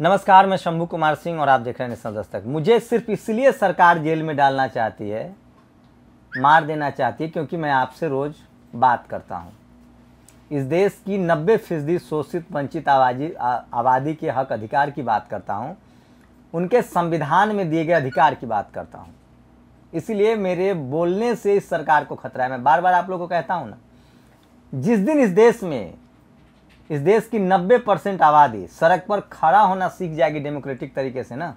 नमस्कार, मैं शंभू कुमार सिंह और आप देख रहे हैं नेशनल दस्तक। मुझे सिर्फ इसलिए सरकार जेल में डालना चाहती है, मार देना चाहती है, क्योंकि मैं आपसे रोज़ बात करता हूँ। इस देश की 90% शोषित वंचित आबादी के हक अधिकार की बात करता हूँ, उनके संविधान में दिए गए अधिकार की बात करता हूँ। इसीलिए मेरे बोलने से इस सरकार को खतरा है। मैं बार बार आप लोगों को कहता हूँ ना, जिस दिन इस देश की 90% आबादी सड़क पर खड़ा होना सीख जाएगी डेमोक्रेटिक तरीके से ना,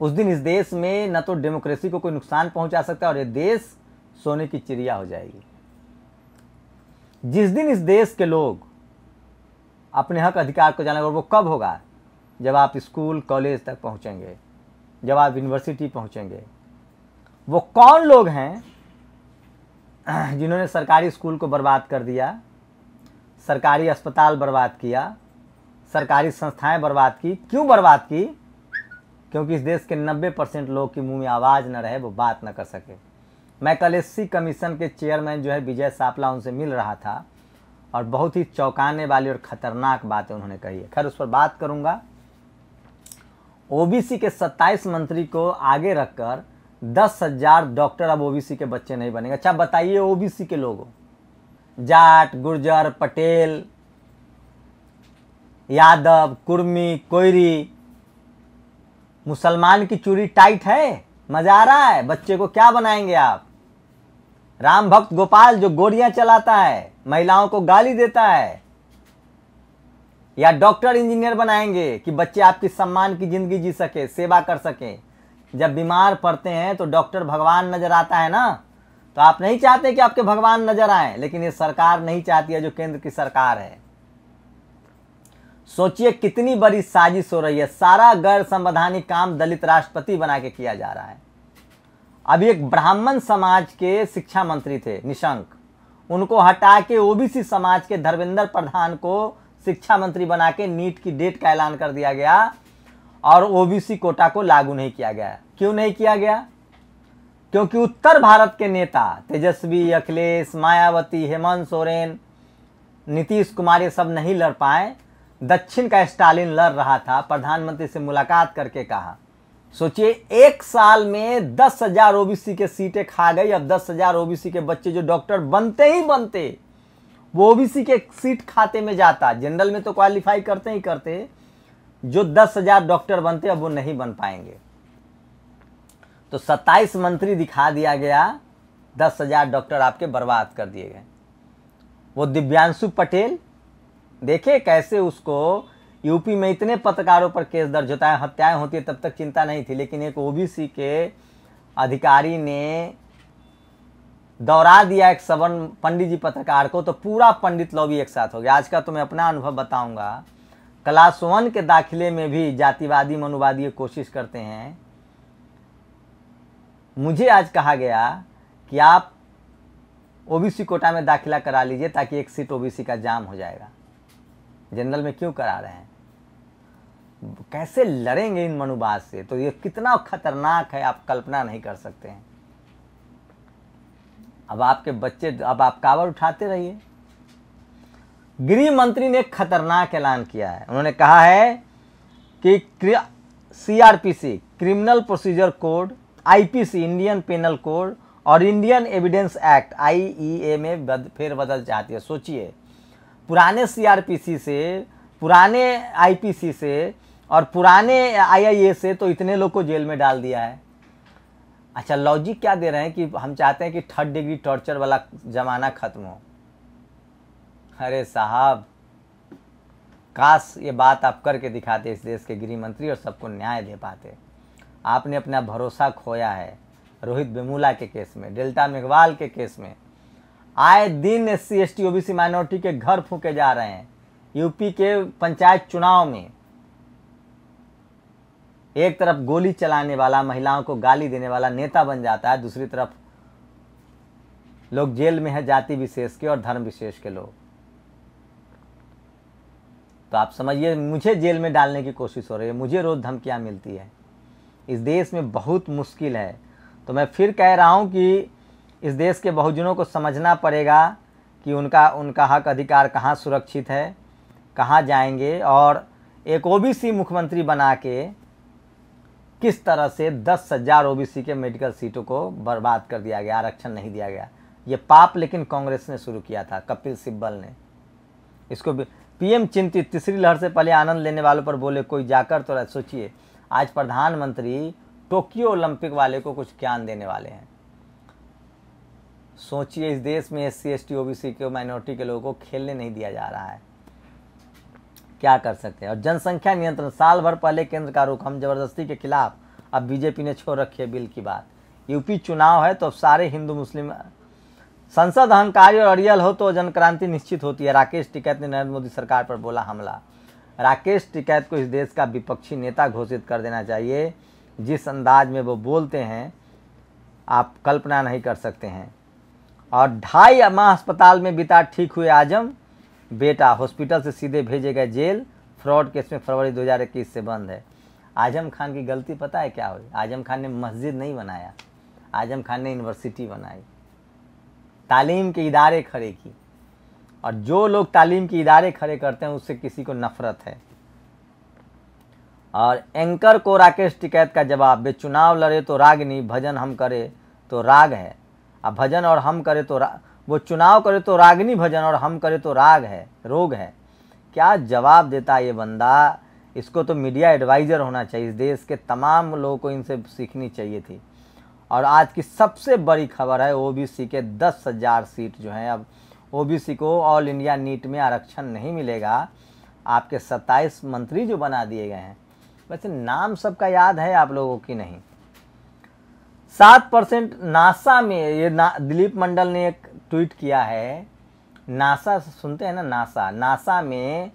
उस दिन इस देश में न तो डेमोक्रेसी को कोई नुकसान पहुंचा सकता है और ये देश सोने की चिड़िया हो जाएगी। जिस दिन इस देश के लोग अपने हक अधिकार को जानेंगे, और वो कब होगा, जब आप स्कूल कॉलेज तक पहुंचेंगे, जब आप यूनिवर्सिटी पहुंचेंगे। वो कौन लोग हैं जिन्होंने सरकारी स्कूल को बर्बाद कर दिया, सरकारी अस्पताल बर्बाद किया, सरकारी संस्थाएं बर्बाद की। क्यों बर्बाद की? क्योंकि इस देश के 90% लोग की मुंह में आवाज़ न रहे, वो बात न कर सके। मैं कल एससी कमीशन के चेयरमैन जो है विजय सापला, उनसे मिल रहा था और बहुत ही चौंकाने वाली और ख़तरनाक बातें उन्होंने कही है। खैर, उस पर बात करूँगा। ओबीसी के 27 मंत्री को आगे रखकर 10,000 डॉक्टर अब ओबीसी के बच्चे नहीं बनेंगे। अच्छा बताइए, ओबीसी के लोगों, जाट, गुर्जर, पटेल, यादव, कुर्मी, कोयरी, मुसलमान की चूड़ी टाइट है? मजा आ रहा है? बच्चे को क्या बनाएंगे आप? राम भक्त गोपाल जो गोलियां चलाता है, महिलाओं को गाली देता है, या डॉक्टर इंजीनियर बनाएंगे कि बच्चे आपकी सम्मान की जिंदगी जी सके, सेवा कर सके। जब बीमार पड़ते हैं तो डॉक्टर भगवान नजर आता है ना, तो आप नहीं चाहते कि आपके भगवान नजर आए, लेकिन ये सरकार नहीं चाहती है, जो केंद्र की सरकार है। सोचिए कितनी बड़ी साजिश हो रही है। सारा गैर संवैधानिक काम दलित राष्ट्रपति बना के किया जा रहा है। अभी एक ब्राह्मण समाज के शिक्षा मंत्री थे निशंक, उनको हटा के ओबीसी समाज के धर्मेंद्र प्रधान को शिक्षा मंत्री बना के नीट की डेट का ऐलान कर दिया गया और ओबीसी कोटा को लागू नहीं किया गया। क्यों नहीं किया गया? क्योंकि उत्तर भारत के नेता तेजस्वी, अखिलेश, मायावती, हेमंत सोरेन, नीतीश कुमार, ये सब नहीं लड़ पाए। दक्षिण का स्टालिन लड़ रहा था। प्रधानमंत्री से मुलाकात करके कहा, सोचिए 1 साल में 10,000 ओबीसी के सीटें खा गई। अब 10,000 ओबीसी के बच्चे जो डॉक्टर बनते ही बनते, वो ओबीसी के सीट खाते में जाता। जनरल में तो क्वालिफाई करते ही करते, जो 10,000 डॉक्टर बनते अब वो नहीं बन पाएंगे। तो 27 मंत्री दिखा दिया गया, 10,000 डॉक्टर आपके बर्बाद कर दिए गए। वो दिव्यांशु पटेल देखे कैसे, उसको यूपी में इतने पत्रकारों पर केस दर्ज होता है, हत्याएं होती है, तब तक चिंता नहीं थी, लेकिन एक ओबीसी के अधिकारी ने दौड़ा दिया एक सवर्ण पंडित जी पत्रकार को, तो पूरा पंडित लॉबी एक साथ हो गया। आज का तो मैं अपना अनुभव बताऊंगा। क्लास 1 के दाखिले में भी जातिवादी मनुवादी कोशिश करते हैं। मुझे आज कहा गया कि आप ओबीसी कोटा में दाखिला करा लीजिए ताकि एक सीट ओबीसी का जाम हो जाएगा। जनरल में क्यों करा रहे हैं? कैसे लड़ेंगे इन मनुवाद से? तो ये कितना खतरनाक है, आप कल्पना नहीं कर सकते हैं। अब आपके बच्चे, अब आप कावड़ उठाते रहिए। गृह मंत्री ने खतरनाक ऐलान किया है। उन्होंने कहा है कि CRPC, criminal procedure code, IPC, Indian penal code और इंडियन एविडेंस एक्ट IEA में फेरबदल चाहती है। सोचिए, पुराने CRPC से, पुराने IPC से और पुराने IIA से तो इतने लोग को जेल में डाल दिया है। अच्छा, लॉजिक क्या दे रहे हैं कि हम चाहते हैं कि 3rd डिग्री टॉर्चर वाला ज़माना ख़त्म हो। अरे साहब, काश ये बात आप करके दिखाते इस देश के गृह मंत्री, और सबको न्याय दे पाते। आपने अपना भरोसा खोया है। रोहित विमुला के केस में, डेल्टा मेघवाल के केस में, आए दिन SC, ST, OBC माइनॉरिटी के घर फूके जा रहे हैं। यूपी के पंचायत चुनाव में एक तरफ गोली चलाने वाला, महिलाओं को गाली देने वाला नेता बन जाता है, दूसरी तरफ लोग जेल में है, जाति विशेष के और धर्म विशेष के लोग। तो आप समझिए, मुझे जेल में डालने की कोशिश हो रही है, मुझे रोज धमकियां मिलती है। इस देश में बहुत मुश्किल है। तो मैं फिर कह रहा हूं कि इस देश के बहुजनों को समझना पड़ेगा कि उनका हक अधिकार कहां सुरक्षित है, कहां जाएंगे। और एक ओबीसी मुख्यमंत्री बना के किस तरह से 10,000 ओबीसी के मेडिकल सीटों को बर्बाद कर दिया गया, आरक्षण नहीं दिया गया। ये पाप लेकिन कांग्रेस ने शुरू किया था, कपिल सिब्बल ने इसको। पीएम चिंतित, तीसरी लहर से पहले आनंद लेने वालों पर बोले कोई जाकर तो। सोचिए आज प्रधानमंत्री टोक्यो ओलंपिक वाले को कुछ ज्ञान देने वाले हैं। सोचिए इस देश में SC ST OBC के माइनॉरिटी के लोगों को खेलने नहीं दिया जा रहा है, क्या कर सकते हैं। और जनसंख्या नियंत्रण, साल भर पहले केंद्र का रुख, हम जबरदस्ती के खिलाफ। अब बीजेपी ने छोड़ रखी है बिल की बात। यूपी चुनाव है तो अब सारे हिंदू मुस्लिम, संसद अहंकारी और अड़ियल हो तो जनक्रांति निश्चित होती है। राकेश टिकैत ने नरेंद्र मोदी सरकार पर बोला हमला। राकेश टिकैत को इस देश का विपक्षी नेता घोषित कर देना चाहिए। जिस अंदाज में वो बोलते हैं आप कल्पना नहीं कर सकते हैं। और 2.5 माह अस्पताल में बिता, ठीक हुए आजम। बेटा हॉस्पिटल से सीधे भेजे गए जेल, फ्रॉड केस में फरवरी 2021 से बंद है। आजम खान की गलती पता है क्या हुई? आजम खान ने मस्जिद नहीं बनाया, आजम खान ने यूनिवर्सिटी बनाई, तालीम के इदारे खड़े की। और जो लोग तालीम के इदारे खड़े करते हैं उससे किसी को नफरत है। और एंकर को राकेश टिकैत का जवाब, वे चुनाव लड़े तो राग नहीं, भजन हम करे तो राग है। अब भजन और हम करे तो वो चुनाव करे तो रागनी, भजन और हम करे तो राग है, रोग है। क्या जवाब देता ये बंदा। इसको तो मीडिया एडवाइज़र होना चाहिए, इस देश के तमाम लोगों को इनसे सीखनी चाहिए थी। और आज की सबसे बड़ी खबर है ओबीसी के 10,000 सीट जो हैं, अब ओबीसी को ऑल इंडिया नीट में आरक्षण नहीं मिलेगा। आपके 27 मंत्री जो बना दिए गए हैं, वैसे नाम सबका याद है आप लोगों की नहीं। 7% नासा में, ये दिलीप मंडल ने एक ट्वीट किया है। नासा सुनते हैं ना, नासा, नासा में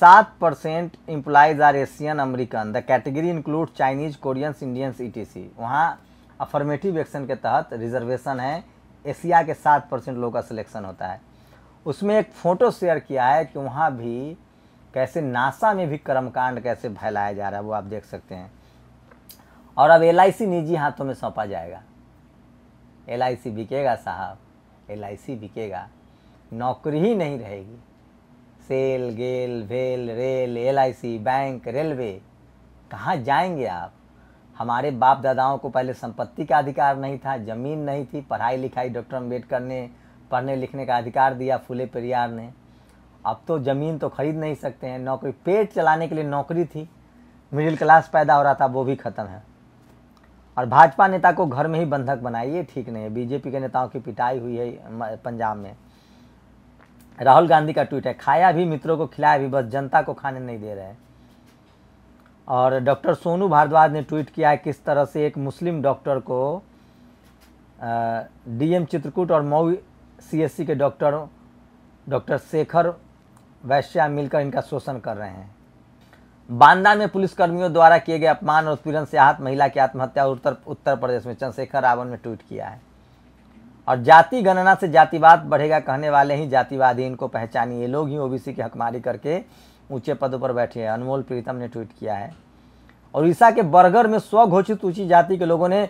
7% employees are Asian American, the category include Chinese, Koreans, Indians, ETC। वहाँ अफर्मेटिव एक्शन के तहत रिजर्वेशन है, एशिया के 7% लोगों का सिलेक्शन होता है। उसमें एक फ़ोटो शेयर किया है कि वहाँ भी कैसे नासा में भी कर्मकांड कैसे फैलाया जा रहा है, वो आप देख सकते हैं। और अब LIC निजी हाथों में सौंपा जाएगा। LIC बिकेगा साहब, LIC बिकेगा, नौकरी ही नहीं रहेगी। सेल, गेल, वेल, रेल, LIC, बैंक, रेलवे, कहाँ जाएंगे आप। हमारे बाप दादाओं को पहले संपत्ति का अधिकार नहीं था, ज़मीन नहीं थी, पढ़ाई लिखाई डॉक्टर अम्बेडकर ने पढ़ने लिखने का अधिकार दिया, फूले पेरियार ने। अब तो ज़मीन तो खरीद नहीं सकते हैं, नौकरी, पेट चलाने के लिए नौकरी थी, मिडिल क्लास पैदा हो रहा था, वो भी ख़त्म है। और भाजपा नेता को घर में ही बंधक बनाइए, ठीक नहीं है। बीजेपी के नेताओं की पिटाई हुई है पंजाब में। राहुल गांधी का ट्वीट है, खाया भी, मित्रों को खिलाया भी, बस जनता को खाने नहीं दे रहे। और डॉक्टर सोनू भारद्वाज ने ट्वीट किया है किस तरह से एक मुस्लिम डॉक्टर को DM चित्रकूट और मऊ CSC के डॉक्टर डॉक्टर शेखर वैश्या मिलकर इनका शोषण कर रहे हैं। बांदा में पुलिसकर्मियों द्वारा किए गए अपमान और उत्पीड़न से आहत महिला की आत्महत्या, उत्तर प्रदेश में चंद्रशेखर रावण ने ट्वीट किया है। और जाति गणना से जातिवाद बढ़ेगा कहने वाले ही जातिवादी, इनको पहचानिए, ये लोग ही ओबीसी की हकमारी करके ऊंचे पदों पर बैठे हैं, अनमोल प्रीतम ने ट्वीट किया है। उड़ीसा के बरगर में स्वघोषित ऊंची जाति के लोगों ने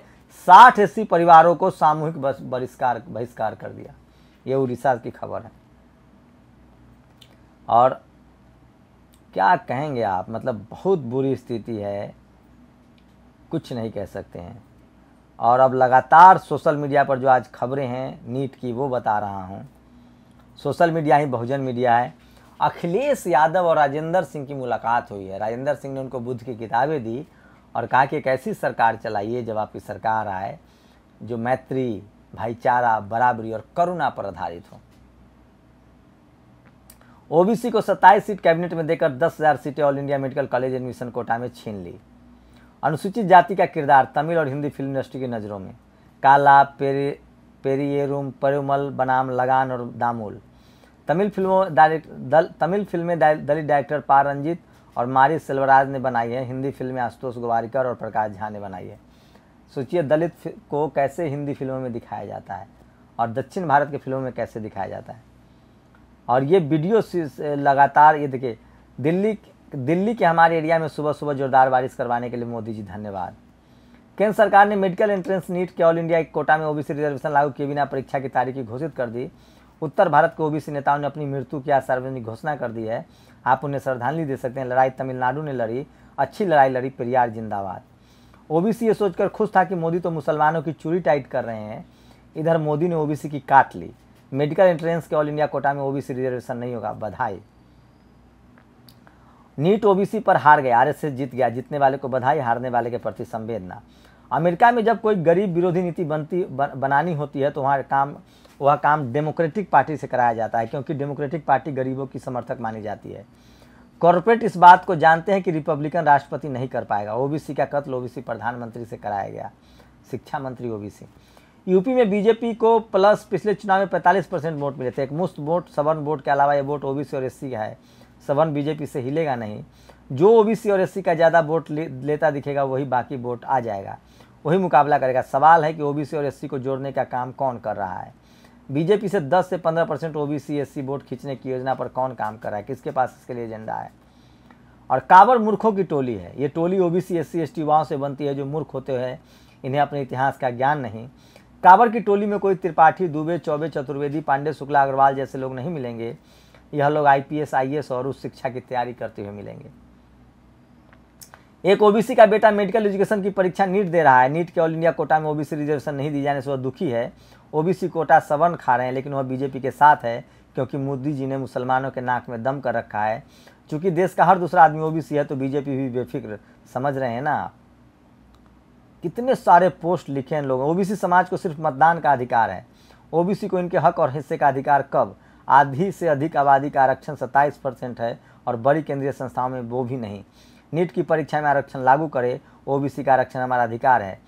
60 SC परिवारों को सामूहिक बहिष्कार कर दिया। ये उड़ीसा की खबर है। और क्या कहेंगे आप, मतलब बहुत बुरी स्थिति है, कुछ नहीं कह सकते हैं। और अब लगातार सोशल मीडिया पर जो आज खबरें हैं नीट की, वो बता रहा हूँ। सोशल मीडिया ही बहुजन मीडिया है। अखिलेश यादव और राजेंद्र सिंह की मुलाकात हुई है। राजेंद्र सिंह ने उनको बुद्ध की किताबें दी और कहा कि एक ऐसी सरकार चलाइए जब आपकी सरकार आए जो मैत्री, भाईचारा, बराबरी और करुणा पर आधारित हो। ओबीसी को 27 सीट कैबिनेट में देकर 10,000 सीटें all India medical college admission quota में छीन ली। अनुसूचित जाति का किरदार तमिल और हिंदी फिल्म इंडस्ट्री की नज़रों में, काला, पेरियरूम, पेरुमल बनाम लगान और दामूल। तमिल फिल्में दलित डायरेक्टर पार रंजित और मारी सेल्वराज ने बनाई है। हिंदी फिल्में आशुतोष ग्वारिकर और प्रकाश झा ने बनाई है। सोचिए दलित को कैसे हिंदी फिल्मों में दिखाया जाता है और दक्षिण भारत की फिल्मों में कैसे दिखाया जाता है। और ये वीडियो लगातार, ये देखिए, दिल्ली के हमारे एरिया में सुबह सुबह जोरदार बारिश करवाने के लिए मोदी जी धन्यवाद। केंद्र सरकार ने मेडिकल एंट्रेंस नीट के ऑल इंडिया एक कोटा में OBC रिजर्वेशन लागू किए बिना परीक्षा की तारीख की घोषित कर दी। उत्तर भारत के ओबीसी नेताओं ने अपनी मृत्यु की आज सार्वजनिक घोषणा कर दी है। आप उन्हें श्रद्धांजलि दे सकते हैं। लड़ाई तमिलनाडु ने लड़ी, अच्छी लड़ाई लड़ी, पेरियार जिंदाबाद। ओबीसी ये सोचकर खुश था कि मोदी तो मुसलमानों की चूड़ी टाइट कर रहे हैं, इधर मोदी ने ओबीसी की काट ली। मेडिकल एंट्रेंस के ऑल इंडिया कोटा में ओबीसी रिजर्वेशन नहीं होगा, बधाई। नीट ओबीसी पर हार गए, आरएसएस जीत गया, जीतने वाले को बधाई, हारने वाले के प्रति संवेदना। अमेरिका में जब कोई गरीब विरोधी नीति बनानी होती है तो वह काम डेमोक्रेटिक पार्टी से कराया जाता है, क्योंकि डेमोक्रेटिक पार्टी गरीबों की समर्थक मानी जाती है। कॉरपोरेट इस बात को जानते हैं कि रिपब्लिकन राष्ट्रपति नहीं कर पाएगा। ओबीसी का कत्ल ओबीसी प्रधानमंत्री से कराया गया, शिक्षा मंत्री ओबीसी। यूपी में बीजेपी को प्लस पिछले चुनाव में 45% वोट मिले थे। एक मुफ्त वोट सवर्ण वोट के अलावा ये वोट ओबीसी और एससी का है। सवर्ण बीजेपी से हिलेगा नहीं। जो ओबीसी और एससी का ज़्यादा वोट लेता दिखेगा वही बाकी वोट आ जाएगा, वही मुकाबला करेगा। सवाल है कि ओबीसी और एससी को जोड़ने का काम कौन कर रहा है। बीजेपी से 10 से 15% ओबीसी एससी वोट खींचने की योजना पर कौन काम कर रहा है, किसके पास इसके लिए एजेंडा है। और कावर मूर्खों की टोली है। ये टोली ओबीसी एससी एसटी युवाओं से बनती है जो मूर्ख होते हैं, इन्हें अपने इतिहास का ज्ञान नहीं। कावर की टोली में कोई त्रिपाठी, दुबे, चौबे, चतुर्वेदी, पांडे, शुक्ला, अग्रवाल जैसे लोग नहीं मिलेंगे। यह लोग आईपीएस, आईएएस और उच्च शिक्षा की तैयारी करते हुए मिलेंगे। एक ओबीसी का बेटा मेडिकल एजुकेशन की परीक्षा नीट दे रहा है। नीट के ऑल इंडिया कोटा में ओबीसी रिजर्वेशन नहीं दी जाने से वह दुखी है। ओबीसी कोटा सवर्ण खा रहे हैं, लेकिन वह बीजेपी के साथ है, क्योंकि मोदी जी ने मुसलमानों के नाक में दम कर रखा है। चूंकि देश का हर दूसरा आदमी ओबीसी है तो बीजेपी भी बेफिक्र, समझ रहे हैं ना। कितने सारे पोस्ट लिखे हैं लोगों। ओबीसी समाज को सिर्फ मतदान का अधिकार है। ओबीसी को इनके हक और हिस्से का अधिकार कब? आधी से अधिक आबादी का आरक्षण 27% है और बड़ी केंद्रीय संस्थाओं में वो भी नहीं। नीट की परीक्षा में आरक्षण लागू करे, ओबीसी का आरक्षण हमारा अधिकार है।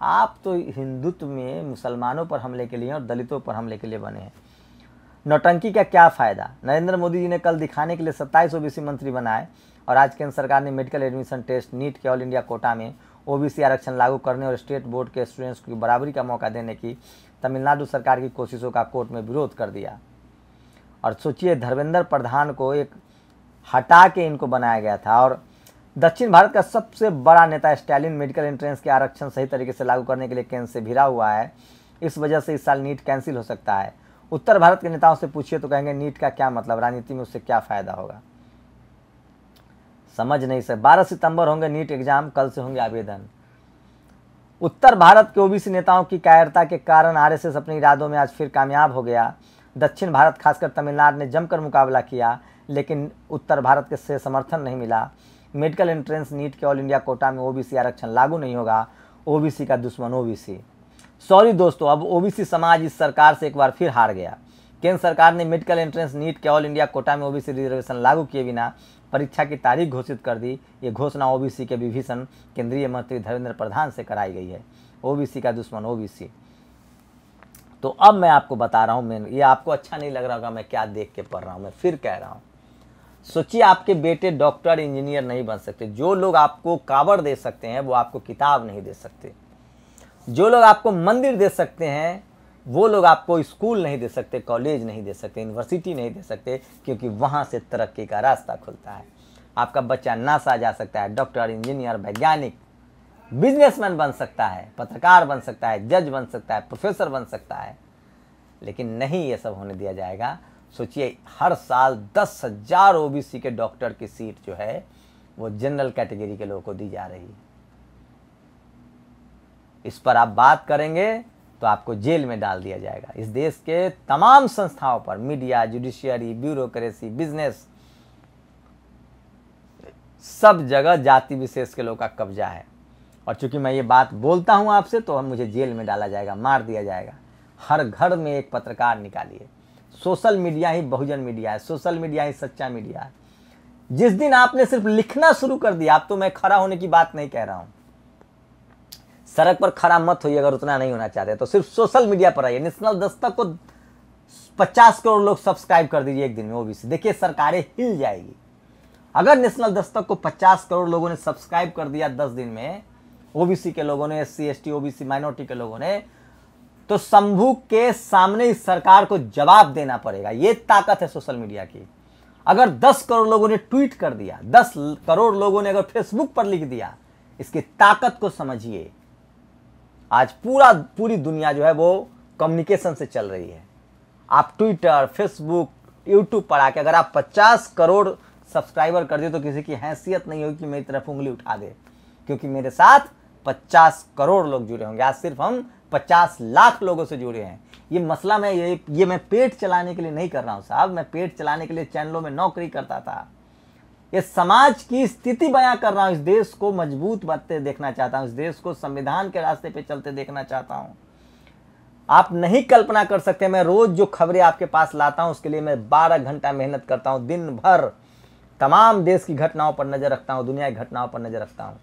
आप तो हिंदुत्व में मुसलमानों पर हमले के लिए और दलितों पर हमले के लिए बने हैं। नौटंकी का क्या फ़ायदा? नरेंद्र मोदी जी ने कल दिखाने के लिए 27 ओबीसी मंत्री बनाए और आज केंद्र सरकार ने मेडिकल एडमिशन टेस्ट, नीट के ऑल इंडिया कोटा में ओबीसी आरक्षण लागू करने और स्टेट बोर्ड के स्टूडेंट्स को बराबरी का मौका देने की तमिलनाडु सरकार की कोशिशों का कोर्ट में विरोध कर दिया। और सोचिए, धर्मेंद्र प्रधान को एक हटा के इनको बनाया गया था। और दक्षिण भारत का सबसे बड़ा नेता स्टालिन मेडिकल एंट्रेंस के आरक्षण सही तरीके से लागू करने के लिए केंद्र से भिड़ा हुआ है। इस वजह से इस साल नीट कैंसिल हो सकता है। उत्तर भारत के नेताओं से पूछिए तो कहेंगे नीट का क्या मतलब, राजनीति में उससे क्या फायदा होगा, समझ नहीं सके। 12 सितंबर होंगे नीट एग्जाम, कल से होंगे आवेदन। उत्तर भारत के ओबीसी नेताओं की कायरता के कारण आरएसएस अपने इरादों में आज फिर कामयाब हो गया। दक्षिण भारत खासकर तमिलनाडु ने जमकर मुकाबला किया, लेकिन उत्तर भारत के से समर्थन नहीं मिला। मेडिकल एंट्रेंस, नीट के ऑल इंडिया कोटा में ओबीसी आरक्षण लागू नहीं होगा। ओबीसी का दुश्मन ओबीसी। सॉरी दोस्तों, अब ओबीसी समाज इस सरकार से एक बार फिर हार गया। केंद्र सरकार ने मेडिकल एंट्रेंस, नीट के ऑल इंडिया कोटा में ओबीसी रिजर्वेशन लागू किए बिना परीक्षा की तारीख घोषित कर दी। ये घोषणा ओबीसी के विभीषण केंद्रीय मंत्री धर्मेंद्र प्रधान से कराई गई है। ओबीसी का दुश्मन ओबीसी। तो अब मैं आपको बता रहा हूँ, मैं ये आपको अच्छा नहीं लग रहा होगा मैं क्या देख के पढ़ रहा हूँ, मैं फिर कह रहा हूँ। सोचिए, आपके बेटे डॉक्टर, इंजीनियर नहीं बन सकते। जो लोग आपको कावड़ दे सकते हैं वो आपको किताब नहीं दे सकते। जो लोग आपको मंदिर दे सकते हैं वो लोग आपको स्कूल नहीं दे सकते, कॉलेज नहीं दे सकते, यूनिवर्सिटी नहीं दे सकते, क्योंकि वहाँ से तरक्की का रास्ता खुलता है। आपका बच्चा नासा जा सकता है, डॉक्टर, इंजीनियर, वैज्ञानिक, बिजनेसमैन बन सकता है, पत्रकार बन सकता है, जज बन सकता है, प्रोफेसर बन सकता है, लेकिन नहीं ये सब होने दिया जाएगा। सोचिए, हर साल 10,000 ओबीसी के डॉक्टर की सीट जो है वो जनरल कैटेगरी के लोगों को दी जा रही है। इस पर आप बात करेंगे तो आपको जेल में डाल दिया जाएगा। इस देश के तमाम संस्थाओं पर, मीडिया, जुडिशियरी, ब्यूरोक्रेसी, बिजनेस, सब जगह जाति विशेष के लोगों का कब्जा है। और चूंकि मैं ये बात बोलता हूँ आपसे तो मुझे जेल में डाला जाएगा, मार दिया जाएगा। हर घर में एक पत्रकार निकालिए। सोशल मीडिया ही बहुजन मीडिया है, सोशल मीडिया ही सच्चा मीडिया है। जिस दिन आपने सिर्फ लिखना शुरू कर दिया, आप तो मैं खड़ा होने की बात नहीं कह रहा हूँ, सड़क पर खड़ा मत होइए अगर उतना नहीं होना चाहते तो, सिर्फ सोशल मीडिया पर आइए। नेशनल दस्तक को 50 करोड़ लोग सब्सक्राइब कर दीजिए एक दिन में ओबीसी, देखिए सरकारें हिल जाएगी। अगर नेशनल दस्तक को 50 करोड़ लोगों ने सब्सक्राइब कर दिया 10 दिन में, ओबीसी के लोगों ने, एससी एसटी ओबीसी माइनॉरिटी के लोगों ने, तो शंभू के सामने इस सरकार को जवाब देना पड़ेगा। ये ताकत है सोशल मीडिया की। अगर 10 करोड़ लोगों ने ट्वीट कर दिया, 10 करोड़ लोगों ने अगर फेसबुक पर लिख दिया, इसकी ताकत को समझिए। आज पूरी दुनिया जो है वो कम्युनिकेशन से चल रही है। आप ट्विटर, फेसबुक, यूट्यूब पर आके अगर आप 50 करोड़ सब्सक्राइबर कर दे तो किसी की हैसियत नहीं होगी कि मेरी तरफ उंगली उठा दे, क्योंकि मेरे साथ 50 करोड़ लोग जुड़े होंगे। आज सिर्फ हम 50 लाख लोगों से जुड़े हैं। ये मसला मैं मैं पेट चलाने के लिए नहीं कर रहा हूँ साहब, मैं पेट चलाने के लिए चैनलों में नौकरी करता था। ये समाज की स्थिति बयां कर रहा हूँ, इस देश को मजबूत बनते देखना चाहता हूँ, इस देश को संविधान के रास्ते पे चलते देखना चाहता हूँ। आप नहीं कल्पना कर सकते, मैं रोज जो खबरें आपके पास लाता हूँ उसके लिए मैं 12 घंटा मेहनत करता हूँ, दिन भर तमाम देश की घटनाओं पर नजर रखता हूँ, दुनिया की घटनाओं पर नजर रखता हूँ।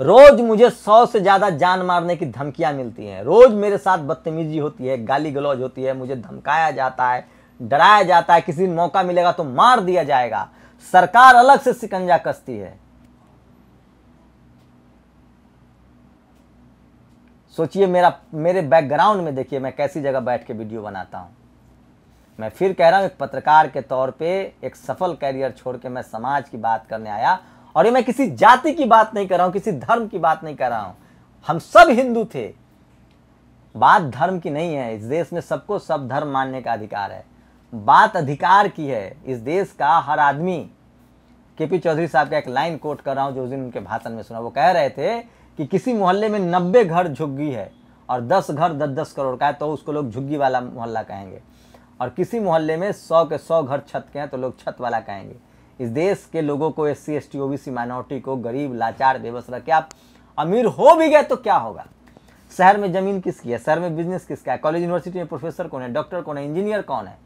रोज मुझे 100 से ज़्यादा जान मारने की धमकियाँ मिलती हैं, रोज मेरे साथ बदतमीजी होती है, गाली गलौज होती है, मुझे धमकाया जाता है, डराया जाता है, किसी दिन मौका मिलेगा तो मार दिया जाएगा। सरकार अलग से शिकंजा कसती है। सोचिए मेरे बैकग्राउंड में देखिए मैं कैसी जगह बैठ के वीडियो बनाता हूं। मैं फिर कह रहा हूं, एक पत्रकार के तौर पे एक सफल कैरियर छोड़ के मैं समाज की बात करने आया। और ये मैं किसी जाति की बात नहीं कर रहा हूं, किसी धर्म की बात नहीं कर रहा हूं, हम सब हिंदू थे। बात धर्म की नहीं है, इस देश में सबको सब धर्म मानने का अधिकार है। बात अधिकार की है, इस देश का हर आदमी। केपी चौधरी साहब का एक लाइन कोट कर रहा हूँ जो उस दिन उनके भाषण में सुना। वो कह रहे थे कि किसी मोहल्ले में 90 घर झुग्गी है और 10 घर 10-10 करोड़ का है तो उसको लोग झुग्गी वाला मोहल्ला कहेंगे, और किसी मोहल्ले में 100 के 100 घर छत के हैं तो लोग छत वाला कहेंगे। इस देश के लोगों को, SC, ST, OBC माइनॉरिटी को, गरीब, लाचार, बेबस रखे। आप अमीर हो भी गए तो क्या होगा? शहर में जमीन किसकी है? शहर में बिजनेस किसका है? कॉलेज यूनिवर्सिटी में प्रोफेसर कौन है? डॉक्टर कौन है? इंजीनियर कौन है?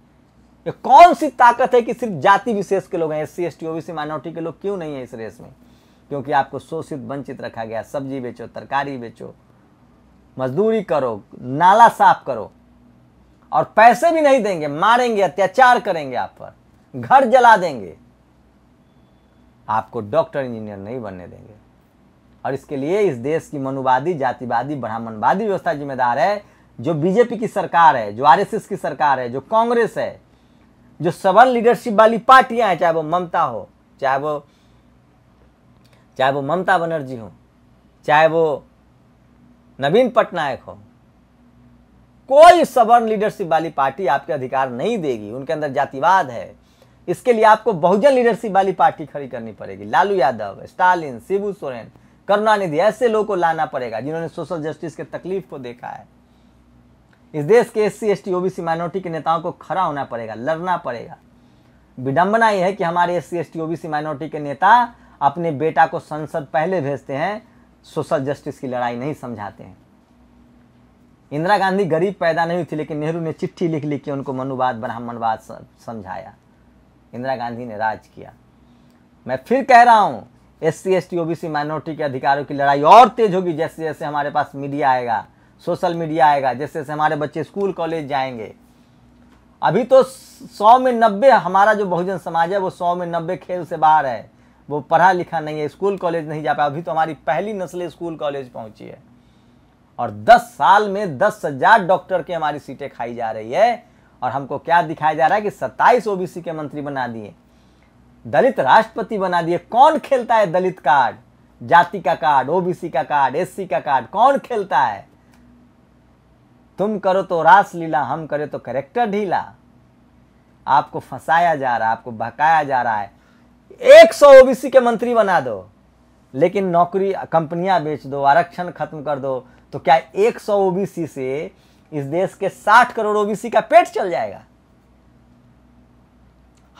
ये कौन सी ताकत है कि सिर्फ जाति विशेष के लोग हैं? SC, ST, OBC माइनॉरिटी के लोग क्यों नहीं है इस रेस में? क्योंकि आपको शोषित, वंचित रखा गया। सब्जी बेचो, तरकारी बेचो, मजदूरी करो, नाला साफ करो, और पैसे भी नहीं देंगे, मारेंगे, अत्याचार करेंगे आप पर, घर जला देंगे, आपको डॉक्टर इंजीनियर नहीं बनने देंगे। और इसके लिए इस देश की मनुवादी, जातिवादी, ब्राह्मणवादी व्यवस्था जिम्मेदार है। जो बीजेपी की सरकार है, जो RSS की सरकार है, जो कांग्रेस है, जो सबल लीडरशिप वाली पार्टियां हैं, चाहे वो ममता हो, चाहे वो ममता बनर्जी हो, चाहे वो नवीन पटनायक हो, कोई सबल लीडरशिप वाली पार्टी आपके अधिकार नहीं देगी। उनके अंदर जातिवाद है। इसके लिए आपको बहुजन लीडरशिप वाली पार्टी खड़ी करनी पड़ेगी। लालू यादव, स्टालिन, शंभू सोरेन, करुणानिधि, ऐसे लोगों को लाना पड़ेगा जिन्होंने सोशल जस्टिस के तकलीफ को देखा है। इस देश के SC, ST, OBC माइनॉरिटी के नेताओं को खड़ा होना पड़ेगा, लड़ना पड़ेगा। विडंबना यह है कि हमारे SC, ST, OBC माइनॉरिटी के नेता अपने बेटा को संसद पहले भेजते हैं, सोशल जस्टिस की लड़ाई नहीं समझाते हैं। इंदिरा गांधी गरीब पैदा नहीं हुई थी, लेकिन नेहरू ने चिट्ठी लिख लिख के उनको मनुवाद, ब्राह्मणवाद समझाया। इंदिरा गांधी ने राज किया। मैं फिर कह रहा हूँ, SC, ST, OBC माइनॉरिटी के अधिकारों की लड़ाई और तेज होगी जैसे जैसे हमारे पास मीडिया आएगा, सोशल मीडिया आएगा, जैसे जैसे हमारे बच्चे स्कूल कॉलेज जाएंगे। अभी तो 100 में 90 हमारा जो बहुजन समाज है वो 100 में 90 खेल से बाहर है, वो पढ़ा लिखा नहीं है, स्कूल कॉलेज नहीं जा पाया। अभी तो हमारी पहली नस्लें स्कूल कॉलेज पहुंची है, और 10 साल में 10,000 डॉक्टर की हमारी सीटें खाई जा रही है। और हमको क्या दिखाया जा रहा है कि 27 OBC के मंत्री बना दिए, दलित राष्ट्रपति बना दिए। कौन खेलता है दलित कार्ड, जाति का कार्ड, OBC का कार्ड, SC का कार्ड? कौन खेलता है? तुम करो तो रास लीला, हम करे तो करेक्टर ढीला। आपको फंसाया जा रहा है, आपको बहकाया जा रहा है। 100 OBC के मंत्री बना दो, लेकिन नौकरी कंपनियां बेच दो, आरक्षण खत्म कर दो, तो क्या 100 OBC से इस देश के 60 करोड़ OBC का पेट चल जाएगा?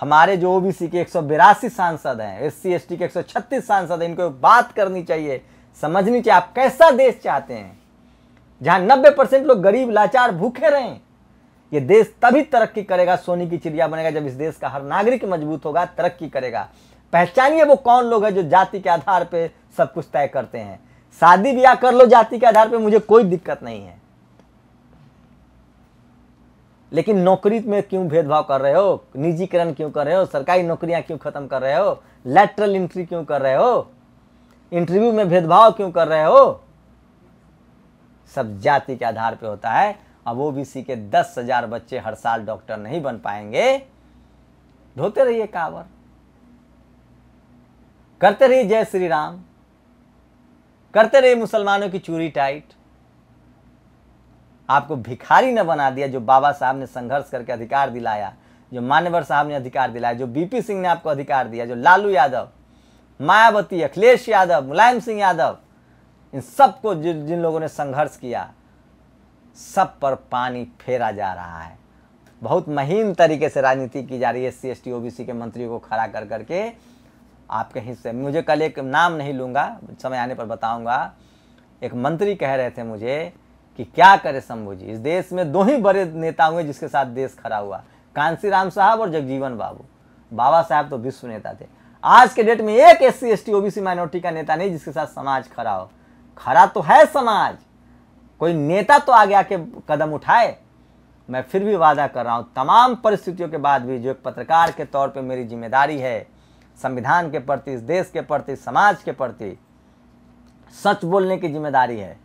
हमारे जो OBC के 182 सांसद हैं, SC, ST के 136 सांसद हैं, इनको बात करनी चाहिए, समझनी चाहिए आप कैसा देश चाहते हैं, जहां 90% लोग गरीब, लाचार, भूखे रहें। ये देश तभी तरक्की करेगा, सोने की चिड़िया बनेगा, जब इस देश का हर नागरिक मजबूत होगा, तरक्की करेगा। पहचानिए वो कौन लोग हैं जो जाति के आधार पे सब कुछ तय करते हैं। शादी ब्याह कर लो जाति के आधार पे, मुझे कोई दिक्कत नहीं है, लेकिन नौकरी में क्यों भेदभाव कर रहे हो? निजीकरण क्यों कर रहे हो? सरकारी नौकरियां क्यों खत्म कर रहे हो? लैटरल एंट्री क्यों कर रहे हो? इंटरव्यू में भेदभाव क्यों कर रहे हो? सब जाति के आधार पे होता है। अब OBC के 10,000 बच्चे हर साल डॉक्टर नहीं बन पाएंगे। ढोते रहिए कांवर, करते रहिए जय श्री राम, करते रहिए मुसलमानों की चूरी टाइट, आपको भिखारी न बना दिया, जो बाबा साहब ने संघर्ष करके अधिकार दिलाया, जो मान्यवर साहब ने अधिकार दिलाया, जो बीपी सिंह ने आपको अधिकार दिया, जो लालू यादव, मायावती, अखिलेश यादव, मुलायम सिंह यादव, इन सबको जिन लोगों ने संघर्ष किया, सब पर पानी फेरा जा रहा है। बहुत महीन तरीके से राजनीति की जा रही है। SC, ST, OBC के मंत्रियों को खड़ा कर करके आपके हिस्से। मुझे कल एक नाम नहीं लूँगा, समय आने पर बताऊँगा, एक मंत्री कह रहे थे मुझे कि क्या करे शंभू जी, इस देश में दो ही बड़े नेता हुए जिसके साथ देश खड़ा हुआ, कांसीराम साहब और जगजीवन बाबू। बाबा साहब तो विश्व नेता थे, आज के डेट में एक SC, ST, OBC माइनॉरिटी का नेता नहीं जिसके साथ समाज खड़ा हो। खड़ा तो है समाज, कोई नेता तो आगे आके कदम उठाए। मैं फिर भी वादा कर रहा हूँ, तमाम परिस्थितियों के बाद भी, जो एक पत्रकार के तौर पे मेरी जिम्मेदारी है, संविधान के प्रति, इस देश के प्रति, समाज के प्रति सच बोलने की जिम्मेदारी है।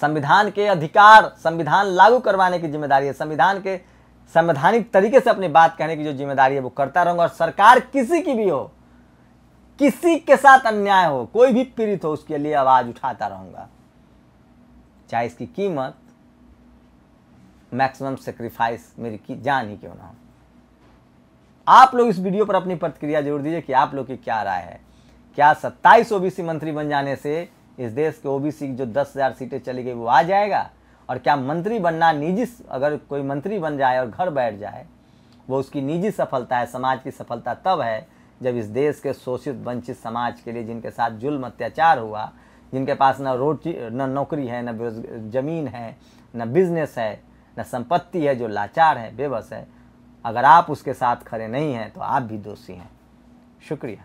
संविधान के अधिकार, संविधान लागू करवाने की जिम्मेदारी है। संविधान के संवैधानिक तरीके से अपनी बात कहने की जो जिम्मेदारी है वो करता रहूँगा। और सरकार किसी की भी हो, किसी के साथ अन्याय हो, कोई भी पीड़ित हो, उसके लिए आवाज़ उठाता रहूँगा, चाहे इसकी कीमत मैक्सिमम सेक्रीफाइस मेरी की जान ही क्यों ना हो। आप लोग इस वीडियो पर अपनी प्रतिक्रिया जरूर दीजिए कि आप लोग की क्या राय है। क्या 27 OBC मंत्री बन जाने से इस देश के OBC जो 10,000 सीटें चली गई वो आ जाएगा? और क्या मंत्री बनना निजी, अगर कोई मंत्री बन जाए और घर बैठ जाए, वो उसकी निजी सफलता है? समाज की सफलता तब है जब इस देश के शोषित वंचित समाज के लिए, जिनके साथ जुल्म अत्याचार हुआ, जिनके पास ना रोटी ना नौकरी है, ना ज़मीन है, ना बिजनेस है, ना संपत्ति है, जो लाचार है, बेबस है, अगर आप उसके साथ खड़े नहीं हैं तो आप भी दोषी हैं। शुक्रिया।